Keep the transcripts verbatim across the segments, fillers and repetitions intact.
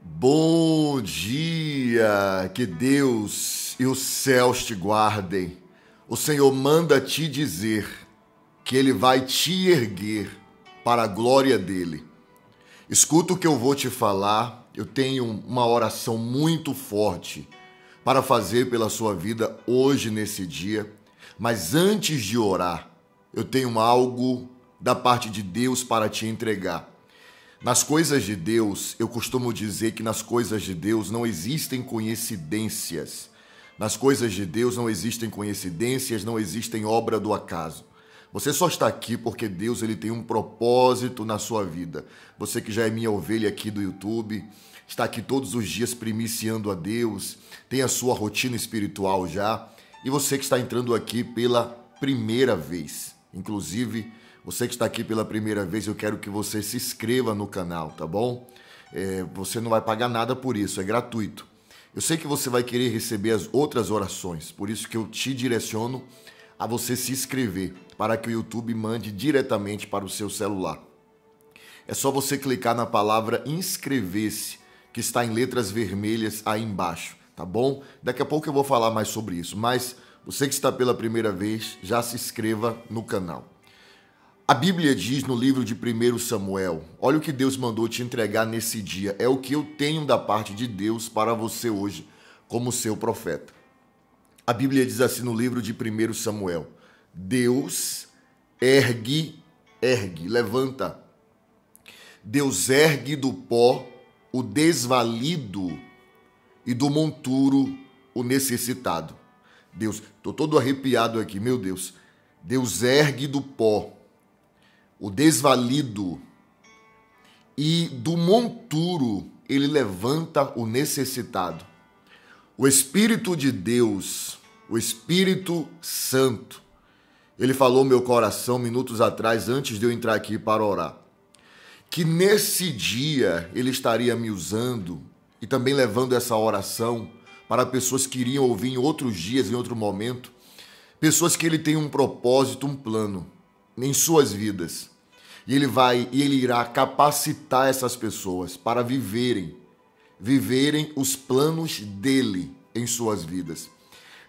Bom dia, que Deus e os céus te guardem. O Senhor manda te dizer que Ele vai te erguer para a glória dEle. Escuta o que eu vou te falar. Eu tenho uma oração muito forte para fazer pela sua vida hoje, nesse dia. Mas antes de orar, eu tenho algo da parte de Deus para te entregar. Nas coisas de Deus, eu costumo dizer que nas coisas de Deus não existem coincidências. Nas coisas de Deus não existem coincidências, não existem obra do acaso. Você só está aqui porque Deus ele tem um propósito na sua vida. Você que já é minha ovelha aqui do YouTube, está aqui todos os dias primiciando a Deus, tem a sua rotina espiritual já, e você que está entrando aqui pela primeira vez, inclusive... Você que está aqui pela primeira vez, eu quero que você se inscreva no canal, tá bom? É, você não vai pagar nada por isso, é gratuito. Eu sei que você vai querer receber as outras orações, por isso que eu te direciono a você se inscrever, para que o YouTube mande diretamente para o seu celular. É só você clicar na palavra inscrever-se, que está em letras vermelhas aí embaixo, tá bom? Daqui a pouco eu vou falar mais sobre isso, mas você que está pela primeira vez, já se inscreva no canal. A Bíblia diz no livro de primeiro Samuel, olha o que Deus mandou te entregar nesse dia, é o que eu tenho da parte de Deus para você hoje, como seu profeta. A Bíblia diz assim no livro de primeiro Samuel, Deus ergue, ergue, levanta. Deus ergue do pó o desvalido e do monturo o necessitado. Deus, estou todo arrepiado aqui, meu Deus. Deus ergue do pó o desvalido, e do monturo ele levanta o necessitado. O Espírito de Deus, o Espírito Santo, ele falou no meu coração minutos atrás, antes de eu entrar aqui para orar, que nesse dia ele estaria me usando e também levando essa oração para pessoas que iriam ouvir em outros dias, em outro momento, pessoas que ele tem um propósito, um plano em suas vidas, e ele vai e ele irá capacitar essas pessoas para viverem, viverem os planos dele em suas vidas.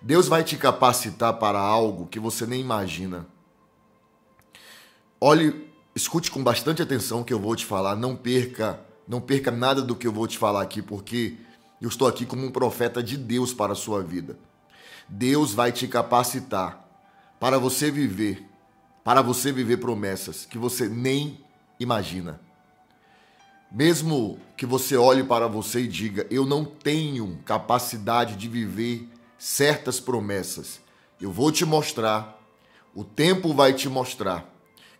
Deus vai te capacitar para algo que você nem imagina. Olhe, escute com bastante atenção o que eu vou te falar, não perca, não perca nada do que eu vou te falar aqui, porque eu estou aqui como um profeta de Deus para a sua vida. Deus vai te capacitar para você viver para você viver promessas que você nem imagina. Mesmo que você olhe para você e diga, eu não tenho capacidade de viver certas promessas, eu vou te mostrar, o tempo vai te mostrar,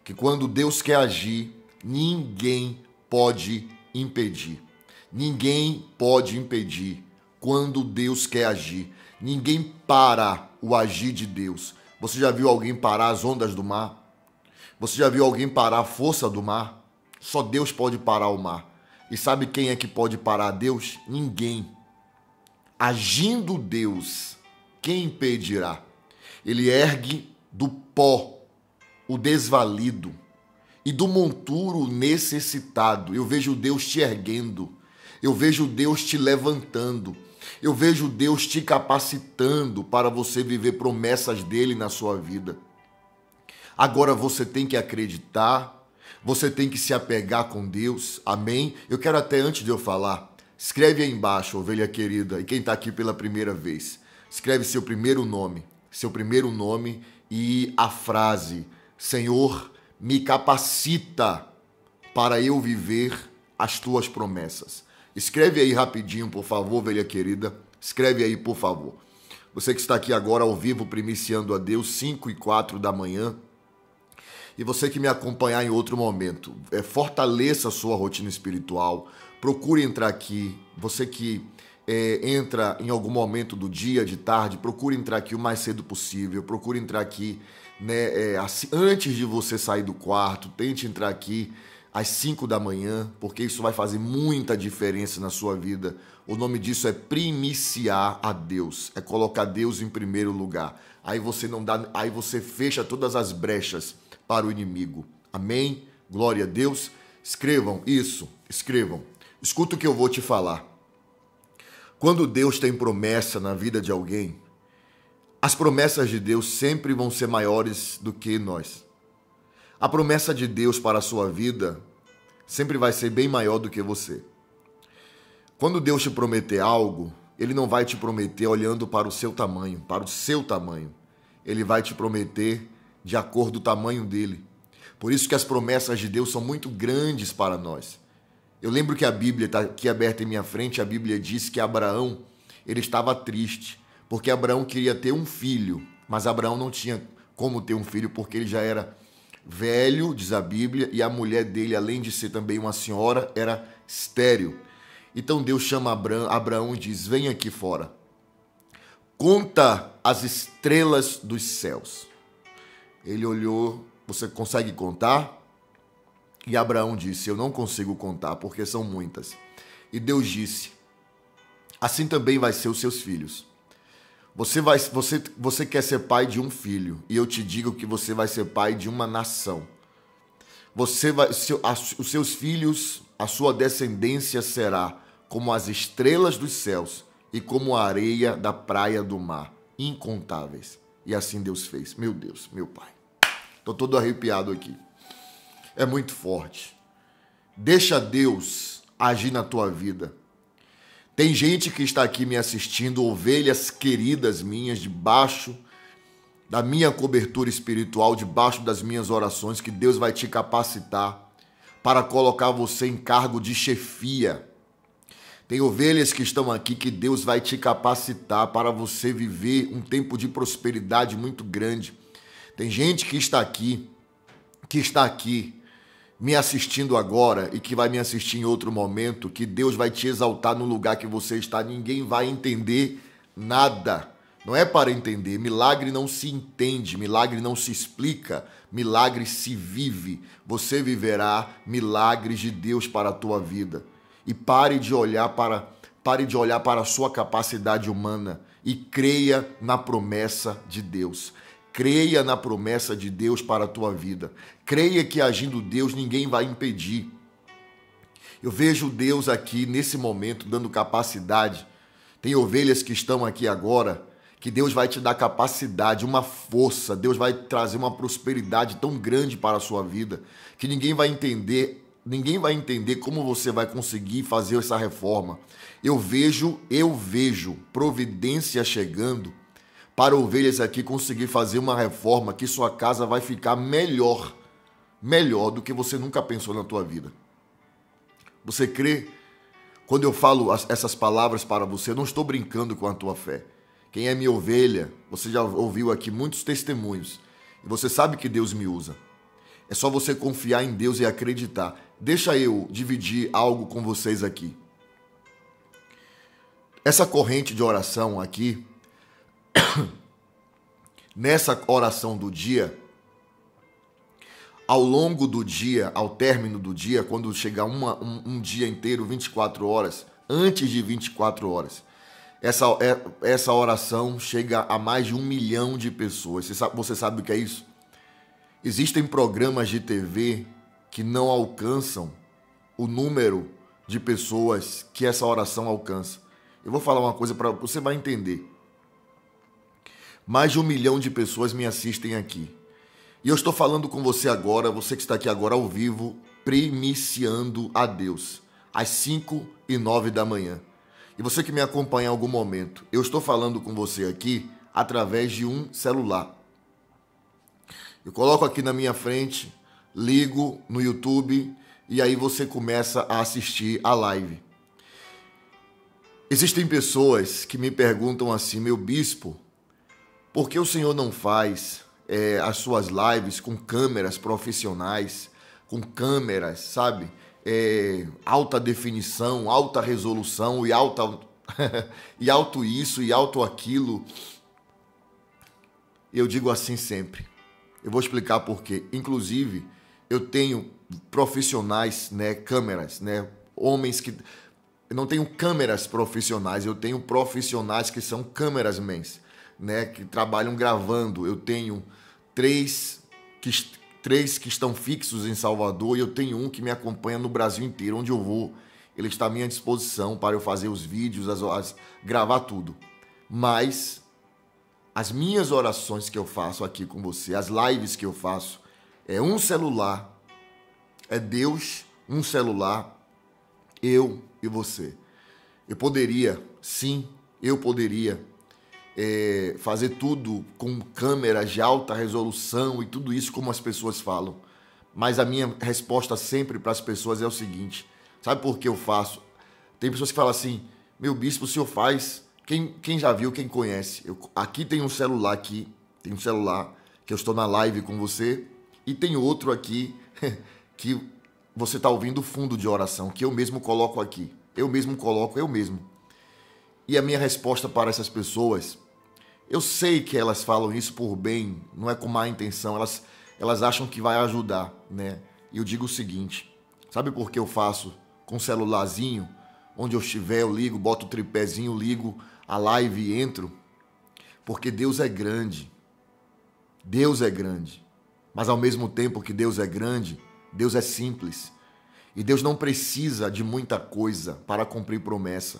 que quando Deus quer agir, ninguém pode impedir. Ninguém pode impedir quando Deus quer agir. Ninguém para o agir de Deus. Você já viu alguém parar as ondas do mar? Você já viu alguém parar a força do mar? Só Deus pode parar o mar. E sabe quem é que pode parar Deus? Ninguém. Agindo Deus, quem impedirá? Ele ergue do pó o desvalido e do monturo o necessitado. Eu vejo Deus te erguendo. Eu vejo Deus te levantando. Eu vejo Deus te capacitando para você viver promessas dele na sua vida. Agora você tem que acreditar, você tem que se apegar com Deus, amém? Eu quero até antes de eu falar, escreve aí embaixo, ovelha querida, e quem está aqui pela primeira vez, escreve seu primeiro nome, seu primeiro nome e a frase, Senhor, me capacita para eu viver as tuas promessas. Escreve aí rapidinho, por favor, velha querida. Escreve aí, por favor. Você que está aqui agora ao vivo, primiciando a Deus, cinco e quatro da manhã. E você que me acompanhar em outro momento, é, fortaleça a sua rotina espiritual. Procure entrar aqui. Você que é, entra em algum momento do dia, de tarde, procure entrar aqui o mais cedo possível. Procure entrar aqui né, é, assim, antes de você sair do quarto. Tente entrar aqui às cinco da manhã, porque isso vai fazer muita diferença na sua vida. O nome disso é primiciar a Deus, é colocar Deus em primeiro lugar. Aí você não dá, aí você fecha todas as brechas para o inimigo. Amém? Glória a Deus. Escrevam isso, escrevam. Escuta o que eu vou te falar. Quando Deus tem promessa na vida de alguém, as promessas de Deus sempre vão ser maiores do que nós. A promessa de Deus para a sua vida sempre vai ser bem maior do que você. Quando Deus te prometer algo, Ele não vai te prometer olhando para o seu tamanho, para o seu tamanho. Ele vai te prometer de acordo com o tamanho dele. Por isso que as promessas de Deus são muito grandes para nós. Eu lembro que a Bíblia está aqui aberta em minha frente, a Bíblia diz que Abraão, ele estava triste, porque Abraão queria ter um filho, mas Abraão não tinha como ter um filho, porque ele já era velho, diz a Bíblia, e a mulher dele, além de ser também uma senhora, era estéril. Então Deus chama Abraão e diz, vem aqui fora, conta as estrelas dos céus. Ele olhou, você consegue contar? E Abraão disse, eu não consigo contar, porque são muitas. E Deus disse, assim também vai ser os seus filhos. Você, vai, você, você quer ser pai de um filho, e eu te digo que você vai ser pai de uma nação. Você vai, seu, a, os seus filhos, a sua descendência será como as estrelas dos céus e como a areia da praia do mar, incontáveis. E assim Deus fez. Meu Deus, meu Pai. Estou todo arrepiado aqui. É muito forte. Deixa Deus agir na tua vida. Tem gente que está aqui me assistindo, ovelhas queridas minhas, debaixo da minha cobertura espiritual, debaixo das minhas orações, que Deus vai te capacitar para colocar você em cargo de chefia. Tem ovelhas que estão aqui que Deus vai te capacitar para você viver um tempo de prosperidade muito grande. Tem gente que está aqui, que está aqui, me assistindo agora e que vai me assistir em outro momento, que Deus vai te exaltar no lugar que você está. Ninguém vai entender nada. Não é para entender. Milagre não se entende, milagre não se explica, milagre se vive. Você viverá milagres de Deus para a tua vida. E pare de olhar para, pare de olhar para a sua capacidade humana e creia na promessa de Deus. Creia na promessa de Deus para a tua vida. Creia que agindo Deus ninguém vai impedir. Eu vejo Deus aqui nesse momento dando capacidade. Tem ovelhas que estão aqui agora que Deus vai te dar capacidade, uma força. Deus vai trazer uma prosperidade tão grande para a sua vida que ninguém vai entender, ninguém vai entender como você vai conseguir fazer essa reforma. Eu vejo, eu vejo providência chegando para ovelhas aqui conseguir fazer uma reforma que sua casa vai ficar melhor, melhor do que você nunca pensou na tua vida. Você crê? Quando eu falo essas palavras para você, eu não estou brincando com a tua fé. Quem é minha ovelha, você já ouviu aqui muitos testemunhos, e você sabe que Deus me usa. É só você confiar em Deus e acreditar. Deixa eu dividir algo com vocês aqui. Essa corrente de oração aqui, nessa oração do dia, ao longo do dia, ao término do dia, quando chegar uma, um, um dia inteiro, vinte e quatro horas, antes de vinte e quatro horas, essa, essa oração chega a mais de um milhão de pessoas. Você sabe, você sabe o que é isso? Existem programas de T V que não alcançam o número de pessoas que essa oração alcança. Eu vou falar uma coisa para você, vai entender. Mais de um milhão de pessoas me assistem aqui. E eu estou falando com você agora, você que está aqui agora ao vivo, primiciando a Deus, às cinco e nove da manhã. E você que me acompanha em algum momento, eu estou falando com você aqui através de um celular. Eu coloco aqui na minha frente, ligo no YouTube e aí você começa a assistir a live. Existem pessoas que me perguntam assim, meu bispo, por que o senhor não faz é, as suas lives com câmeras profissionais, com câmeras, sabe? É, alta definição, alta resolução e, alta, e alto isso e alto aquilo. Eu digo assim sempre. Eu vou explicar por quê. Inclusive, eu tenho profissionais, né, câmeras, né, homens que... Eu não tenho câmeras profissionais, eu tenho profissionais que são câmerasmens. Né, que trabalham gravando. Eu tenho três que, três que estão fixos em Salvador e eu tenho um que me acompanha no Brasil inteiro, onde eu vou. ele está à minha disposição para eu fazer os vídeos, as, as, gravar tudo. Mas as minhas orações que eu faço aqui com você, as lives que eu faço, é um celular, é Deus, um celular, eu e você. Eu poderia, sim, eu poderia é, fazer tudo com câmera de alta resolução e tudo isso como as pessoas falam. Mas a minha resposta sempre para as pessoas é o seguinte, sabe por que eu faço? Tem pessoas que falam assim, meu bispo, o senhor faz, quem, quem já viu, quem conhece. Eu, aqui tem um celular aqui, tem um celular que eu estou na live com você e tem outro aqui que você está ouvindo o fundo de oração, que eu mesmo coloco aqui, eu mesmo coloco, eu mesmo. E a minha resposta para essas pessoas, eu sei que elas falam isso por bem, não é com má intenção, elas, elas acham que vai ajudar, né? E eu digo o seguinte, sabe por que eu faço com um celularzinho, onde eu estiver, eu ligo, boto o tripézinho, ligo a live e entro? Porque Deus é grande. Deus é grande. Mas ao mesmo tempo que Deus é grande, Deus é simples. E Deus não precisa de muita coisa para cumprir promessa.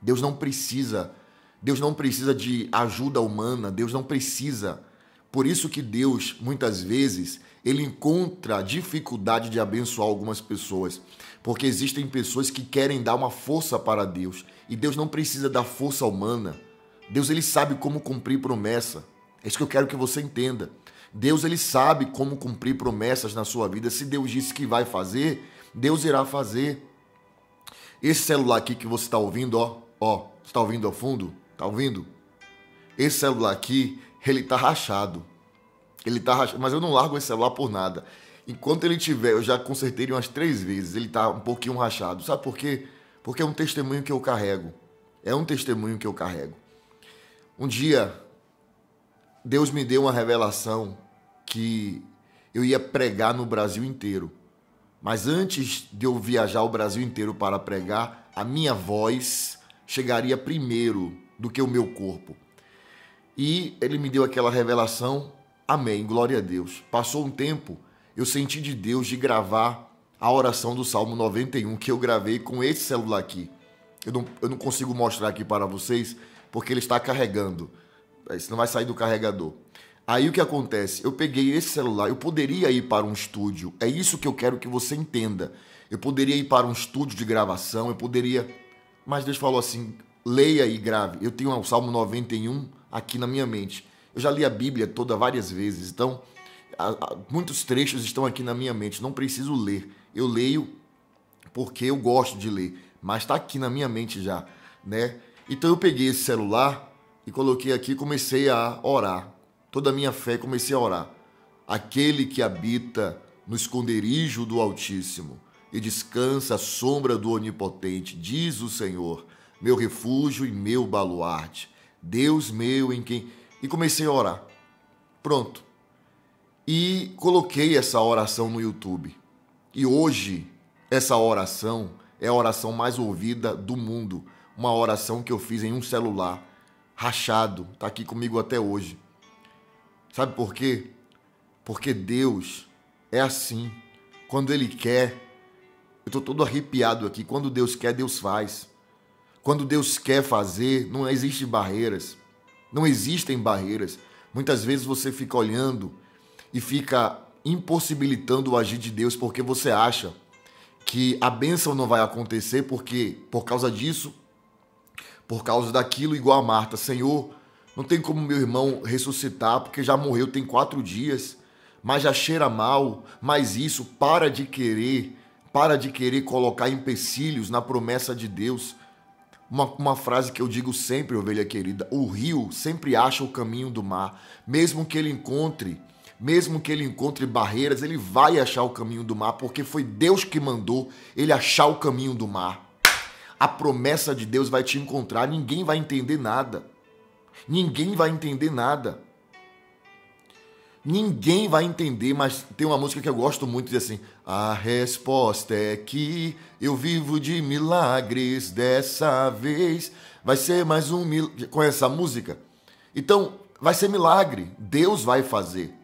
Deus não precisa, Deus não precisa de ajuda humana, Deus não precisa. Por isso que Deus, muitas vezes, ele encontra dificuldade de abençoar algumas pessoas, porque existem pessoas que querem dar uma força para Deus, e Deus não precisa da força humana. Deus, ele sabe como cumprir promessa. É isso que eu quero que você entenda. Deus, ele sabe como cumprir promessas na sua vida. Se Deus disse que vai fazer, Deus irá fazer. Esse celular aqui que você está ouvindo, ó, ó, você está ouvindo ao fundo? Está ouvindo? Esse celular aqui, ele tá rachado, ele tá rachado, mas eu não largo esse celular por nada. Enquanto ele tiver, eu já consertei ele umas três vezes, ele tá um pouquinho rachado. Sabe por quê? Porque é um testemunho que eu carrego, é um testemunho que eu carrego. Um dia, Deus me deu uma revelação que eu ia pregar no Brasil inteiro. Mas antes de eu viajar o Brasil inteiro para pregar, a minha voz chegaria primeiro do que o meu corpo. E ele me deu aquela revelação, amém, glória a Deus. Passou um tempo, eu senti de Deus de gravar a oração do Salmo noventa e um, que eu gravei com esse celular aqui. Eu não, eu não consigo mostrar aqui para vocês, porque ele está carregando. Isso não vai sair do carregador. Aí o que acontece? Eu peguei esse celular, eu poderia ir para um estúdio. É isso que eu quero que você entenda. Eu poderia ir para um estúdio de gravação, eu poderia... Mas Deus falou assim, leia e grave. Eu tenho o Salmo noventa e um... aqui na minha mente. Eu já li a Bíblia toda várias vezes, então a, a, muitos trechos estão aqui na minha mente, não preciso ler. Eu leio porque eu gosto de ler, mas está aqui na minha mente já, né? Então eu peguei esse celular e coloquei aqui e comecei a orar. Toda a minha fé comecei a orar. Aquele que habita no esconderijo do Altíssimo e descansa à sombra do Onipotente, diz o Senhor, meu refúgio e meu baluarte. Deus meu em quem... E comecei a orar. Pronto. E coloquei essa oração no YouTube. E hoje, essa oração é a oração mais ouvida do mundo. Uma oração que eu fiz em um celular, rachado. Está aqui comigo até hoje. Sabe por quê? Porque Deus é assim. Quando Ele quer... Eu estou todo arrepiado aqui. Quando Deus quer, Deus faz. Quando Deus quer fazer, não existem barreiras. Não existem barreiras. Muitas vezes você fica olhando e fica impossibilitando o agir de Deus porque você acha que a bênção não vai acontecer porque, por causa disso, por causa daquilo, igual a Marta. Senhor, não tem como meu irmão ressuscitar porque já morreu tem quatro dias, mas já cheira mal, mas isso, para de querer, para de querer colocar empecilhos na promessa de Deus. Uma, uma frase que eu digo sempre, ovelha querida, o rio sempre acha o caminho do mar. Mesmo que ele encontre, mesmo que ele encontre barreiras, ele vai achar o caminho do mar, porque foi Deus que mandou ele achar o caminho do mar. A promessa de Deus vai te encontrar, ninguém vai entender nada. Ninguém vai entender nada. Ninguém vai entender, mas tem uma música que eu gosto muito, diz assim, a resposta é que eu vivo de milagres, dessa vez vai ser mais um milagre. Conhece essa música? Então, vai ser milagre, Deus vai fazer.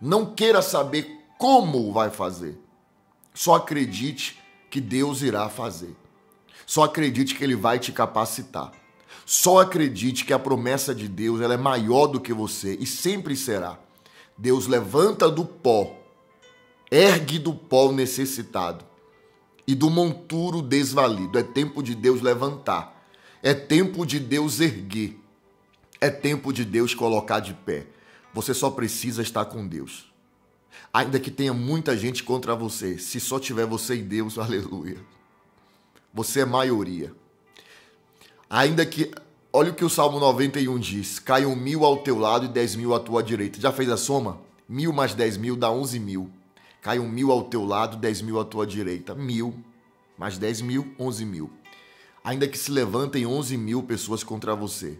Não queira saber como vai fazer, só acredite que Deus irá fazer. Só acredite que ele vai te capacitar. Só acredite que a promessa de Deus ela é maior do que você e sempre será. Deus levanta do pó, ergue do pó o necessitado e do monturo desvalido. É tempo de Deus levantar, é tempo de Deus erguer, é tempo de Deus colocar de pé. Você só precisa estar com Deus. Ainda que tenha muita gente contra você, se só tiver você e Deus, aleluia. Você é maioria. Ainda que, olha o que o Salmo noventa e um diz, caiam mil ao teu lado e dez mil à tua direita. Já fez a soma? Mil mais dez mil dá onze mil. Caiam mil ao teu lado, dez mil à tua direita. Mil mais dez mil, onze mil. Ainda que se levantem onze mil pessoas contra você,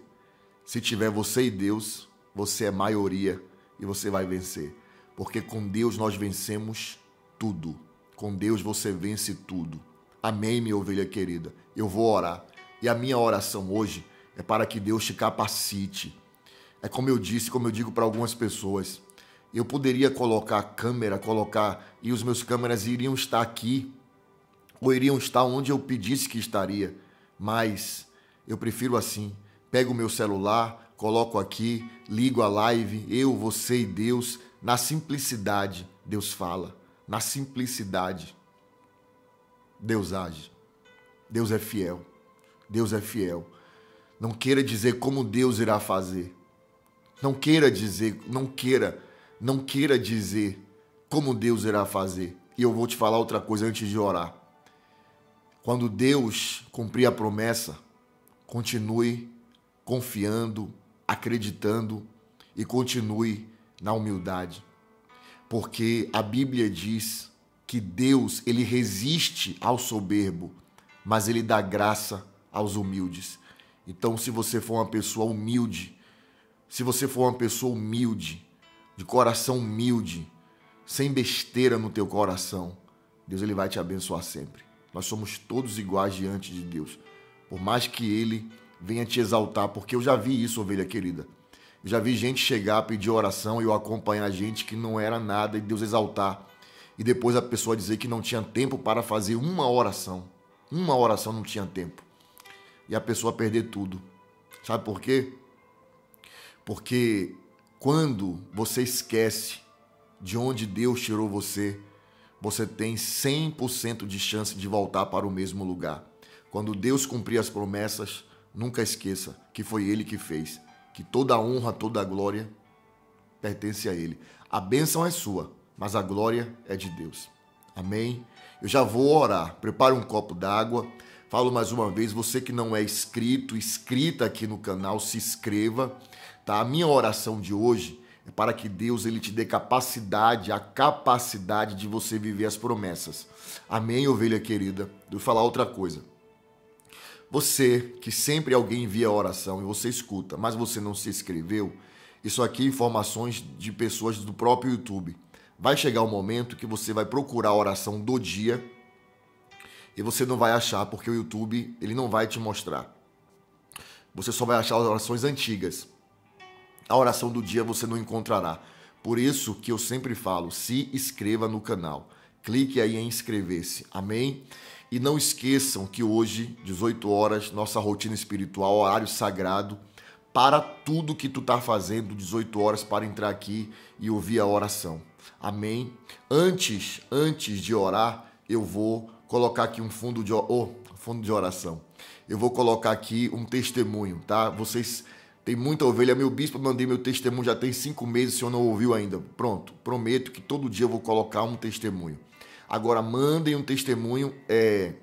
se tiver você e Deus, você é maioria e você vai vencer. Porque com Deus nós vencemos tudo. Com Deus você vence tudo. Amém, minha ovelha querida. Eu vou orar. E a minha oração hoje é para que Deus te capacite. É como eu disse, como eu digo para algumas pessoas. Eu poderia colocar a câmera, colocar... E os meus câmeras iriam estar aqui. Ou iriam estar onde eu pedisse que estaria. Mas eu prefiro assim. Pego o meu celular, coloco aqui, ligo a live. Eu, você e Deus... Na simplicidade, Deus fala. Na simplicidade, Deus age. Deus é fiel. Deus é fiel. Não queira dizer como Deus irá fazer. Não queira dizer, não queira, não queira dizer como Deus irá fazer. E eu vou te falar outra coisa antes de orar. Quando Deus cumprir a promessa, continue confiando, acreditando e continue na humildade, porque a Bíblia diz que Deus, ele resiste ao soberbo, mas ele dá graça aos humildes. Então, se você for uma pessoa humilde, se você for uma pessoa humilde, de coração humilde, sem besteira no teu coração, Deus ele vai te abençoar sempre. Nós somos todos iguais diante de Deus, por mais que ele venha te exaltar, porque eu já vi isso, ovelha querida. Já vi gente chegar, pedir oração e eu acompanhar gente que não era nada e Deus exaltar. E depois a pessoa dizer que não tinha tempo para fazer uma oração. Uma oração não tinha tempo. E a pessoa perder tudo. Sabe por quê? Porque quando você esquece de onde Deus tirou você, você tem cem por cento de chance de voltar para o mesmo lugar. Quando Deus cumprir as promessas, nunca esqueça que foi Ele que fez. Que toda a honra, toda a glória pertence a Ele. A bênção é sua, mas a glória é de Deus. Amém? Eu já vou orar. Prepare um copo d'água. Falo mais uma vez, você que não é inscrito, inscrita aqui no canal, se inscreva. Tá? A minha oração de hoje é para que Deus ele te dê capacidade, a capacidade de você viver as promessas. Amém, ovelha querida? Vou falar outra coisa. Você, que sempre alguém envia oração e você escuta, mas você não se inscreveu, isso aqui é informações de pessoas do próprio YouTube. Vai chegar um momento que você vai procurar a oração do dia e você não vai achar, porque o YouTube ele não vai te mostrar. Você só vai achar as orações antigas. A oração do dia você não encontrará. Por isso que eu sempre falo, se inscreva no canal. Clique aí em inscrever-se. Amém? E não esqueçam que hoje, dezoito horas, nossa rotina espiritual, horário sagrado, para tudo que tu tá fazendo, dezoito horas para entrar aqui e ouvir a oração. Amém? Antes, antes de orar, eu vou colocar aqui um fundo de, oh, fundo de oração. Eu vou colocar aqui um testemunho, tá? Vocês têm muita ovelha. Meu bispo, mandei meu testemunho já tem cinco meses, o senhor não ouviu ainda. Pronto, prometo que todo dia eu vou colocar um testemunho. Agora, mandem um testemunho, é...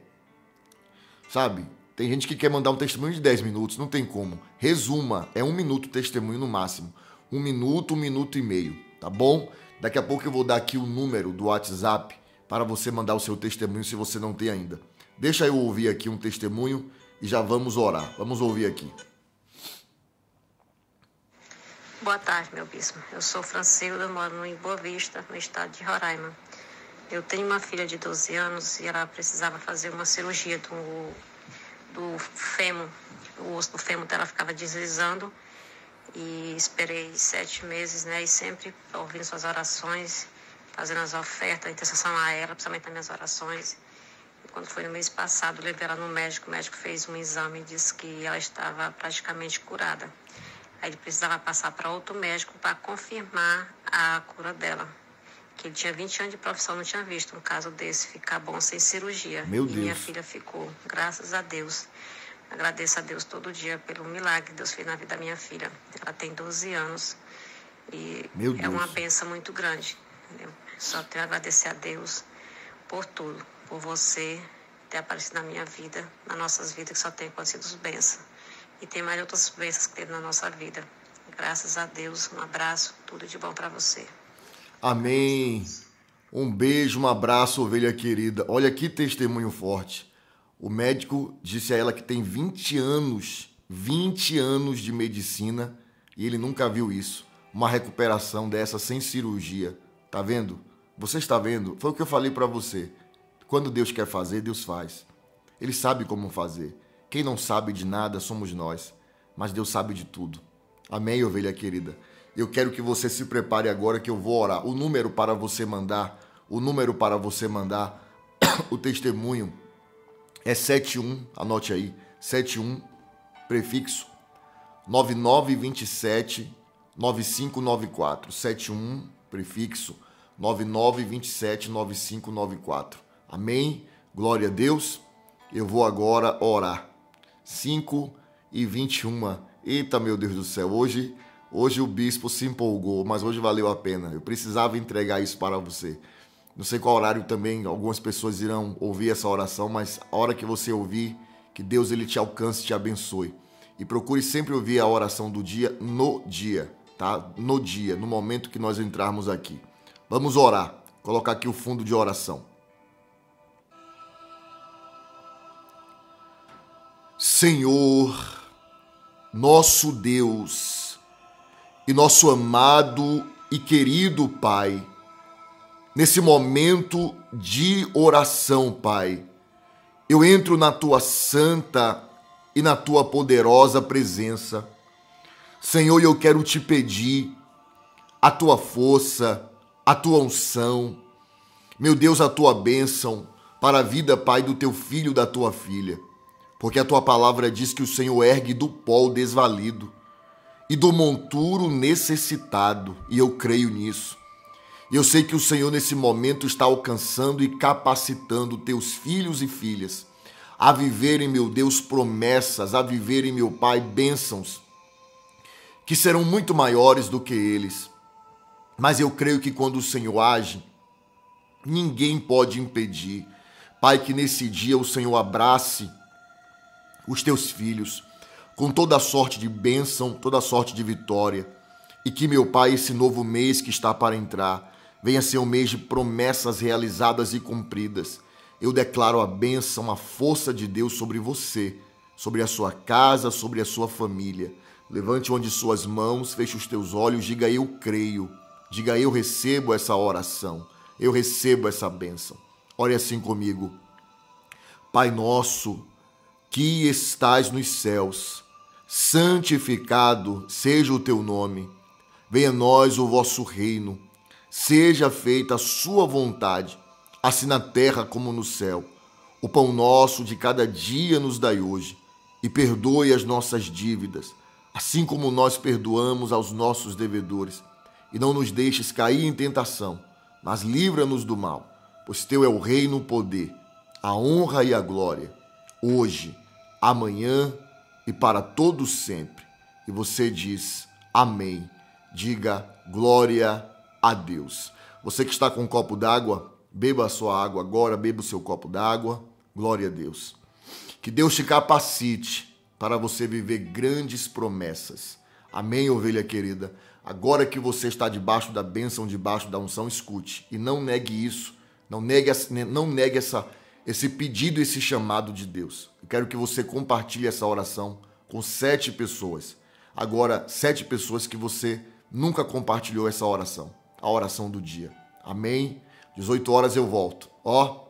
sabe? Tem gente que quer mandar um testemunho de dez minutos, não tem como. Resuma, é um minuto o testemunho no máximo. Um minuto, um minuto e meio, tá bom? Daqui a pouco eu vou dar aqui o número do WhatsApp para você mandar o seu testemunho se você não tem ainda. Deixa eu ouvir aqui um testemunho e já vamos orar. Vamos ouvir aqui. Boa tarde, meu bispo. Eu sou Francilda, moro em Boa Vista, no estado de Roraima. Eu tenho uma filha de doze anos e ela precisava fazer uma cirurgia do, do fêmur. O osso do fêmur dela ficava deslizando e esperei sete meses, né? E sempre ouvindo suas orações, fazendo as ofertas, intercessão a ela, principalmente nas minhas orações. quando foi no mês passado, levei ela no médico, o médico fez um exame e disse que ela estava praticamente curada. Aí ele precisava passar para outro médico para confirmar a cura dela. Que ele tinha vinte anos de profissão, não tinha visto um caso desse ficar bom sem cirurgia. Meu Deus. E minha filha ficou, graças a Deus. Agradeço a Deus todo dia pelo milagre que Deus fez na vida da minha filha. Ela tem doze anos e Meu Deus. É uma bênção muito grande. Entendeu? Só tenho a agradecer a Deus por tudo, por você ter aparecido na minha vida, nas nossas vidas, que só tem acontecido bênçãos. E tem mais outras bênçãos que teve na nossa vida. Graças a Deus, um abraço, tudo de bom para você. Amém. Um beijo, um abraço, ovelha querida. Olha que testemunho forte. O médico disse a ela que tem vinte anos, vinte anos de medicina e ele nunca viu isso. Uma recuperação dessa sem cirurgia. Tá vendo? Você está vendo? Foi o que eu falei para você. Quando Deus quer fazer, Deus faz. Ele sabe como fazer. Quem não sabe de nada somos nós, mas Deus sabe de tudo. Amém, ovelha querida? Eu quero que você se prepare agora que eu vou orar. O número para você mandar, o número para você mandar o testemunho é setenta e um, anote aí, setenta e um, prefixo nove nove dois sete nove cinco nove quatro, setenta e um, prefixo nove nove dois sete nove cinco nove quatro. Amém? Glória a Deus. Eu vou agora orar. cinco e vinte e um. Eita, meu Deus do céu, hoje, hoje o bispo se empolgou, mas hoje valeu a pena. Eu precisava entregar isso para você. Não sei qual horário também, algumas pessoas irão ouvir essa oração, mas a hora que você ouvir, que Deus ele te alcance e te abençoe. E procure sempre ouvir a oração do dia no dia, tá? No dia, no momento que nós entrarmos aqui. Vamos orar, colocar aqui o fundo de oração. Senhor, nosso Deus e nosso amado e querido Pai, nesse momento de oração, Pai, eu entro na Tua santa e na Tua poderosa presença. Senhor, eu quero Te pedir a Tua força, a Tua unção, meu Deus, a Tua bênção para a vida, Pai, do Teu filho e da Tua filha. Porque a Tua palavra diz que o Senhor ergue do pó o desvalido e do monturo necessitado, e eu creio nisso. E eu sei que o Senhor nesse momento está alcançando e capacitando Teus filhos e filhas a viverem, meu Deus, promessas, a viverem, meu Pai, bênçãos que serão muito maiores do que eles. Mas eu creio que quando o Senhor age, ninguém pode impedir. Pai, que nesse dia o Senhor abrace os Teus filhos, com toda a sorte de bênção, toda a sorte de vitória. E que, meu Pai, esse novo mês que está para entrar, venha ser um mês de promessas realizadas e cumpridas. Eu declaro a bênção, a força de Deus sobre você, sobre a sua casa, sobre a sua família. Levante uma de suas mãos, feche os teus olhos, diga eu creio, diga eu recebo essa oração, eu recebo essa bênção. Ore assim comigo. Pai nosso, que estás nos céus, santificado seja o teu nome. Venha a nós o vosso reino. Seja feita a sua vontade, assim na terra como no céu. O pão nosso de cada dia nos dai hoje. E perdoe as nossas dívidas, assim como nós perdoamos aos nossos devedores. E não nos deixes cair em tentação, mas livra-nos do mal. Pois teu é o reino, o poder, a honra e a glória. Hoje, amanhã e para todo sempre. E você diz amém. Diga glória a Deus. Você que está com um copo d'água, beba a sua água agora, beba o seu copo d'água. Glória a Deus. Que Deus te capacite para você viver grandes promessas. Amém, ovelha querida? Agora que você está debaixo da bênção, debaixo da unção, escute. E não negue isso. Não negue, não negue essa... esse pedido, esse chamado de Deus. Eu quero que você compartilhe essa oração com sete pessoas. Agora, sete pessoas que você nunca compartilhou essa oração. A oração do dia. Amém? dezoito horas eu volto. Ó,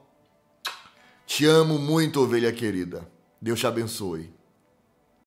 te amo muito, ovelha querida. Deus te abençoe.